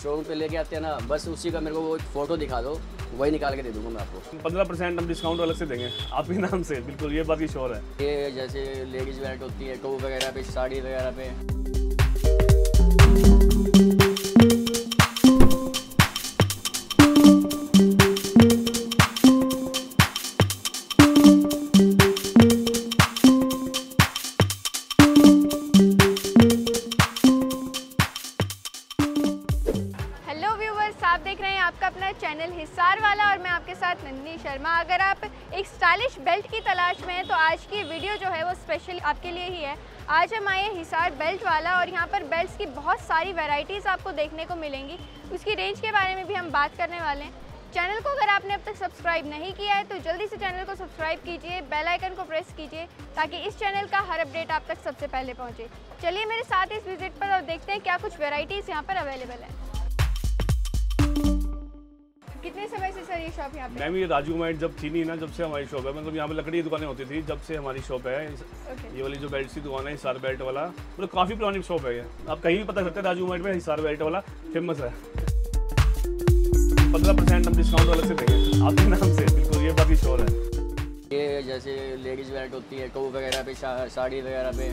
Showroom पे लेके आते हैं ना, बस उसी का मेरे को वो फोटो दिखा दो, वही निकाल के दे दूंगा मैं आपको। 15% हम डिस्काउंट अलग से देंगे आपके नाम से, बिल्कुल ये बात की श्योर है। ये जैसे लेडीज वेयर होती है, टोप वगैरह पे, साड़ी वगैरह चैनल हिसार वाला और मैं आपके साथ नंदनी शर्मा। अगर आप एक स्टाइलिश बेल्ट की तलाश में हैं तो आज की वीडियो जो है वो स्पेशल आपके लिए ही है। आज हम आए हिसार बेल्ट वाला और यहाँ पर बेल्ट्स की बहुत सारी वैरायटीज़ आपको देखने को मिलेंगी, उसकी रेंज के बारे में भी हम बात करने वाले हैं। चैनल को अगर आपने अब तक सब्सक्राइब नहीं किया है तो जल्दी से चैनल को सब्सक्राइब कीजिए, बेल आइकन को प्रेस कीजिए ताकि इस चैनल का हर अपडेट आप तक सबसे पहले पहुँचे। चलिए मेरे साथ इस विजिट पर और देखते हैं क्या कुछ वेराइटीज़ यहाँ पर अवेलेबल है। कितने समय से सर ये शॉप यहाँ पे? मैम ये राजगुरु मार्केट जब थी नहीं ना, जब से हमारी शॉप है, मतलब यहाँ पे लकड़ी की दुकानें होती थी, जब से हमारी शॉप है। ये वाली जो बेल्ट की दुकान है हिसार बेल्ट वाला, मतलब काफ़ी पुरानी शॉप है ये, आप कहीं भी पता करते हैं राजगुरु मार्केट में हिसार बेल्ट वाला फेमस है। 15% हम डिस्काउंट अलग से देंगे आपके नाम से, बिल्कुल ये बात ही श्योर है। ये जैसे लेडीज़ बेल्ट होती है, टोप वगैरह पे, साड़ी वगैरह पे,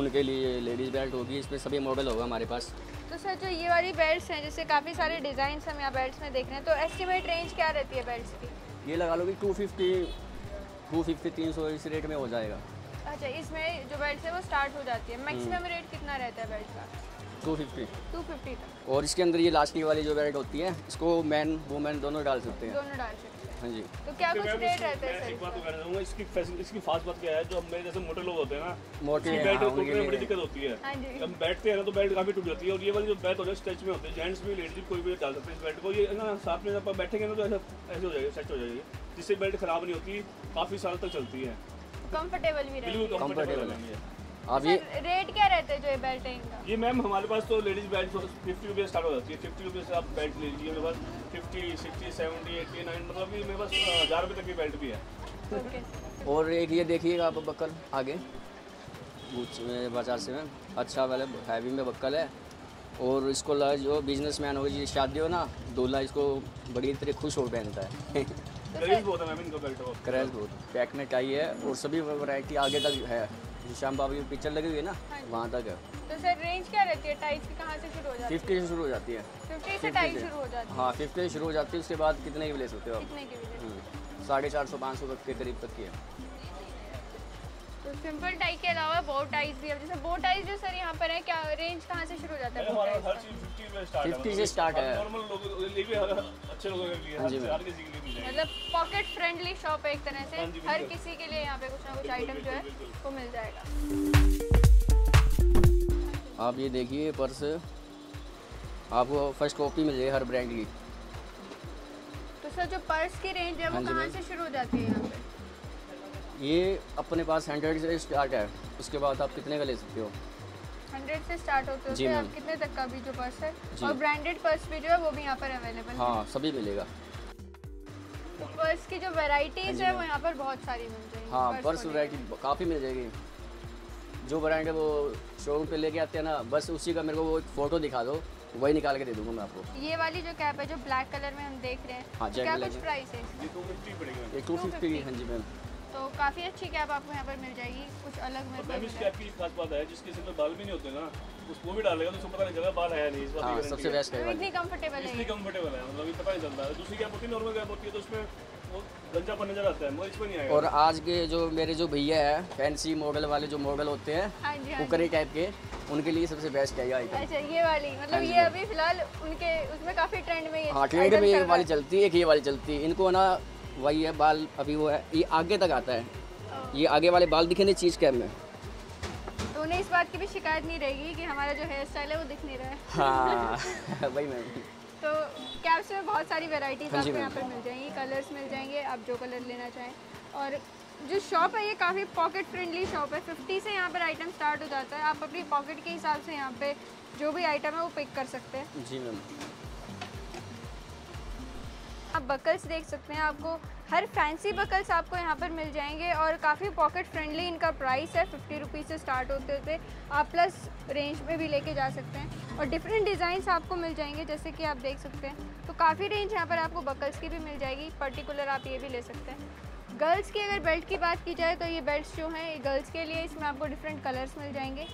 उनके लिए लेडीज़ बेल्ट होगी। इसमें सभी मॉडल होगा हमारे पास। तो सर जो ये वाली बेल्ट्स हैं, जैसे काफ़ी सारे डिज़ाइंस हम यहाँ बेल्ट्स में देख रहे हैं, तो एस्टिमेट रेंज क्या रहती है बेल्ट्स की? ये लगा लो कि 250, 300 इस रेट में हो जाएगा। अच्छा, इसमें जो बेल्ट है वो स्टार्ट हो जाती है। मैक्सिमम रेट कितना रहता है बेल्ट का? 250 तक। और इसके अंदर ये लास्ट की वाली जो बेल्ट होती है, इसको मैन वुमेन दोनों डाल सकते हैं। हाँ जी। तो क्या कुछ रेट रहता है सर? एक बात बता दूंगा, इसकी खास बात क्या है, जो हमारे जैसे मोटे लोग होते हैं ना, मोटे बैठ टूटने में बड़ी दिक्कत होती है। हम बैठते हैं ना तो बैठ काफी टूट जाती है, और ये वाली जो बैठ होती है स्ट्रेच में होती है, जेंट्स भी लेडीज भी कोई भी डाल सकते हैं इस बैठ को। ये ना साथ में अपन बैठेंगे ना तो ऐसे हो जाएगा, सेट हो जाएगा, जिससे बैठ खराब नहीं होती, काफी साल तक चलती है, कंफर्टेबल भी रहती है। कंफर्टेबल है। अब ये रेट क्या रहता है जो ये बेल्ट इनका? ये मैम हमारे पास तो लेडीज बेल्ट 50 रुपये स्टार्ट हो जाती है। 50 रुपये से आप बेल्ट ले लीजिए, मेरे पास 50, 60, 70, 80, 90, मतलब कि मेरे पास 1000 रुपये तक की बेल्ट भी है। Okay. और एक ये देखिएगा आप बक्कल आगे बाजार से में अच्छा वाले हैवी में बक्कल है। और इसको लगा जो बिजनेसमैन हो, जी शादी हो ना, दूल्हा इसको बड़ी तरह खुश हो पहनता है। क्रेज बहुत है मैम इनका बेल्ट, क्रेज बहुत। पैक में टाई है और सभी वैरायटी आगे तक है, शाम बाबू की पिक्चर लगी हुई है ना, वहाँ तक है। तो सर रेंज क्या रहती है? टाइज की कहाँ से शुरू हो जाती है? 50 से शुरू हो जाती है। 50 से टाइज शुरू हो जाती है। हाँ, 50 से शुरू हो जाती है। उसके बाद कितने की ले सकते हो आप? 450, 500 तक के करीब तक की है। तो सिंपल टाई के अलावा बो टाइज भी है, जैसे बो टाइज जो सर यहाँ पर है, क्या रेंज कहाँ से शुरू हो जाता है? 50 से स्टार्ट है। मतलब पॉकेट फ्रेंडली शॉप है एक तरह से, हर किसी के लिए यहाँ पे कुछ ना कुछ आइटम जो है वो मिल जाएगा। आप ये देखिए पर्स, आपको फर्स्ट कॉपी मिल जाएगी हर ब्रांड की। तो सर जो पर्स की रेंज है वो कहाँ से शुरू हो जाती है यहाँ पे? ये अपने पास 100 से स्टार्ट है, उसके बाद आप कितने का ले सकते हो? 100 से स्टार्ट होते हैं। आप कितने तक का भी जो पर्स है, और ब्रांडेड पर्स भी जो है वो भी यहाँ पर अवेलेबल? हाँ, सभी मिलेगा। तो पर्स की जो वैरायटीज है वो यहाँ पर बहुत सारी मिल जाएगी। हाँ, पर्स वैरायटी काफ़ी मिल जाएगी। जो ब्रांड है वो शोरूम पे लेके आते हैं ना, बस उसी का मेरे को वो फोटो दिखा दो, वही निकाल के दे दूंगा मैं आपको। ये वाली जो कैप है जो ब्लैक कलर में हम देख रहे हैं, हाँ, तो क्या कुछ प्राइस है? ये 250 की। हाँ जी मैम, तो काफ़ी अच्छी कैप आपको यहाँ पर मिल जाएगी, कुछ अलग में। इस कैप की खास बात है, जिसके सिर में बाल भी नहीं होते ना, उसको भी डालेगा तो उसको पता नहीं चलेगा बाल है नहीं। इस बात की सबसे बेस्ट है, इतनी कंफर्टेबल है, इतनी कंफर्टेबल है, मतलब पता नहीं चलता है। दूसरी कैप होती है नॉर्मल कैप होती है, तो उसमें वो गंजा पन नजर आता है, मगर इसमें नहीं आएगा। और आज के जो मेरे जो भैया है, फैंसी मॉडल वाले जो मॉडल होते हैं, कुकरी टाइप के, उनके लिए सबसे बेस्ट है ये आइटम। अच्छा, ये वाली, मतलब ये अभी फिलहाल उनके उसमें काफ़ी ट्रेंड में है। हाँ, ट्रेंड में ये वाली चलती है, एक ये वाली चलती है। इनको ना वही है, बाल अभी वो है, ये आगे तक आता है, ये आगे वाले बाल दिखे नहीं चीज़ कैप में, तो उन्हें इस बात की भी शिकायत नहीं रहेगी कि हमारा जो हेयर स्टाइल है वो दिख नहीं रहा है। हाँ वही मैम। तो कैप्स में बहुत सारी वेराइटीज आपको यहाँ पर मिल जाएंगी, कलर्स मिल जाएंगे, आप जो कलर लेना चाहें। और जो शॉप है ये काफ़ी पॉकेट फ्रेंडली शॉप है। 50 से यहाँ पर आइटम स्टार्ट हो जाता है, आप अपनी पॉकेट के हिसाब से यहाँ पे जो भी आइटम है वो पिक कर सकते हैं। जी मैम। आप बकल्स देख सकते हैं, आपको हर फैंसी बकल्स आपको यहाँ पर मिल जाएंगे और काफ़ी पॉकेट फ्रेंडली इनका प्राइस है। 50 रुपीज़ से स्टार्ट होते थे, आप प्लस रेंज में भी लेके जा सकते हैं और डिफरेंट डिज़ाइंस आपको मिल जाएंगे जैसे कि आप देख सकते हैं। तो काफ़ी रेंज यहाँ पर आपको बकल्स की भी मिल जाएगी, पर्टिकुलर आप ये भी ले सकते हैं। गर्ल्स की अगर बेल्ट की बात की जाए तो ये बेल्ट्स जो हैं गर्ल्स के लिए, इसमें आपको डिफरेंट कलर्स मिल जाएंगे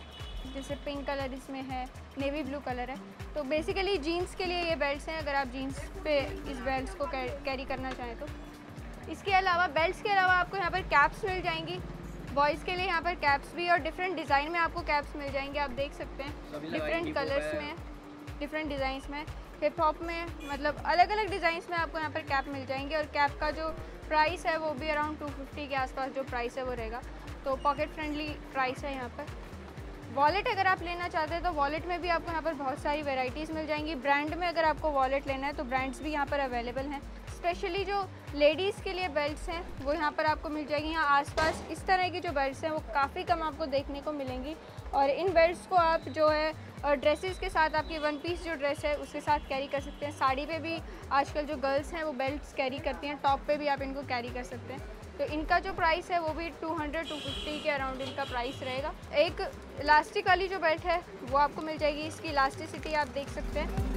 जैसे पिंक कलर इसमें है, नेवी ब्लू कलर है। तो बेसिकली जीन्स के लिए ये बेल्ट्स हैं, अगर आप जीन्स पे इस बेल्ट्स को कैरी करना चाहें तो। इसके अलावा बेल्ट्स के अलावा आपको यहाँ पर कैप्स मिल जाएंगी, बॉयज़ के लिए यहाँ पर कैप्स भी और डिफरेंट डिज़ाइन में आपको कैप्स मिल जाएंगे। आप देख सकते हैं डिफरेंट कलर्स में, डिफरेंट डिज़ाइंस में, हिप हॉप में, मतलब अलग अलग डिज़ाइंस में आपको यहाँ पर कैप मिल जाएंगे और कैप का जो प्राइस है वो भी अराउंड 250 के आसपास जो प्राइस है वो रहेगा। तो पॉकेट फ्रेंडली प्राइस है यहाँ पर। वॉलेट अगर आप लेना चाहते हैं तो वॉलेट में भी आपको यहाँ पर बहुत सारी वेराइटीज़ मिल जाएंगी। ब्रांड में अगर आपको वॉलेट लेना है तो ब्रांड्स भी यहाँ पर अवेलेबल हैं। स्पेशली जो लेडीज़ के लिए बेल्ट्स हैं वो यहाँ पर आपको मिल जाएगी। यहाँ आसपास इस तरह की जो बेल्ट्स हैं वो काफ़ी कम आपको देखने को मिलेंगी और इन बेल्ट्स को आप जो है ड्रेसेस के साथ, आपकी वन पीस जो ड्रेस है उसके साथ कैरी कर सकते हैं। साड़ी पे भी आजकल जो गर्ल्स हैं वो बेल्ट्स कैरी करती हैं, टॉप पे भी आप इनको कैरी कर सकते हैं। तो इनका जो प्राइस है वो भी 200-250 के अराउंड इनका प्राइस रहेगा। एक इलास्टिक वाली जो बेल्ट है वो आपको मिल जाएगी, इसकी इलास्टिसिटी आप देख सकते हैं।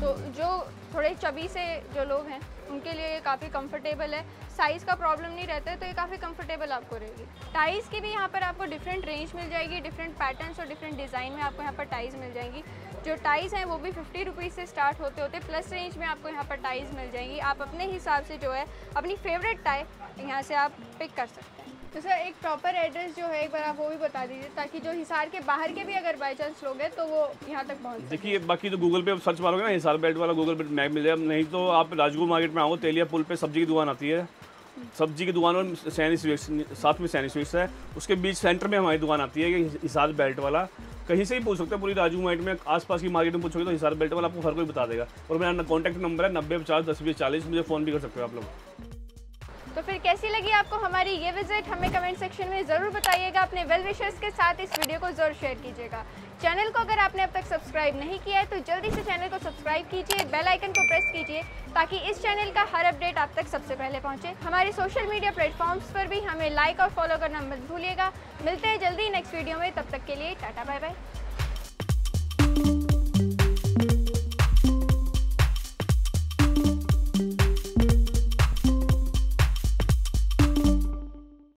तो जो थोड़े चबी से जो लोग हैं उनके लिए ये काफ़ी कंफर्टेबल है, साइज़ का प्रॉब्लम नहीं रहता है, तो ये काफ़ी कंफर्टेबल आपको रहेगी। टाइज़ की भी यहाँ पर आपको डिफरेंट रेंज मिल जाएगी, डिफरेंट पैटर्न्स और डिफरेंट डिज़ाइन में आपको यहाँ पर टाइज़ मिल जाएंगी। जो टाइज़ हैं वो भी 50 रुपीज़ से स्टार्ट होते होते प्लस रेंज में आपको यहाँ पर टाइज़ मिल जाएंगी। आप अपने हिसाब से जो है अपनी फेवरेट टाई यहाँ से आप पिक कर सकते हैं। तो सर एक प्रॉपर एड्रेस जो है एक बार आप वो भी बता दीजिए ताकि जो हिसार के बाहर के भी अगर बाई चांस लोग हैं तो वो यहाँ तक पहुँच। देखिए बाकी तो गूगल पे आप सर्च मारोगे ना हिसार बेल्ट वाला, गूगल पे मैप मिल जाए, नहीं तो आप राजगुरु मार्केट में आओ, तेलिया पुल पे सब्जी की दुकान आती है, सब्जी की दुकान और सैनी स्वीट्स, साथ में सैनी स्वीट्स है, उसके बीच सेंटर में हमारी दुकान आती है हिसार बेल्ट वाला। कहीं से ही पूछ सकते हैं, पूरी राजू मार्केट में, आसपास की मार्केट में पूछोगे तो हिसार बेल्ट वाला आपको हर कोई बता देगा। और मेरा कॉन्टैक्ट नंबर है 9050-102040, मुझे फ़ोन भी कर सकते हो आप लोग। तो फिर कैसी लगी आपको हमारी ये विजिट, हमें कमेंट सेक्शन में ज़रूर बताइएगा। अपने वेल विशर्स के साथ इस वीडियो को ज़रूर शेयर कीजिएगा। चैनल को अगर आपने अब तक सब्सक्राइब नहीं किया है तो जल्दी से चैनल को सब्सक्राइब कीजिए, बेल आइकन को प्रेस कीजिए ताकि इस चैनल का हर अपडेट आप तक सबसे पहले पहुंचे। हमारे सोशल मीडिया प्लेटफॉर्म्स पर भी हमें लाइक और फॉलो करना मत भूलिएगा। मिलते हैं जल्दी नेक्स्ट वीडियो में, तब तक के लिए टाटा बाय बाय।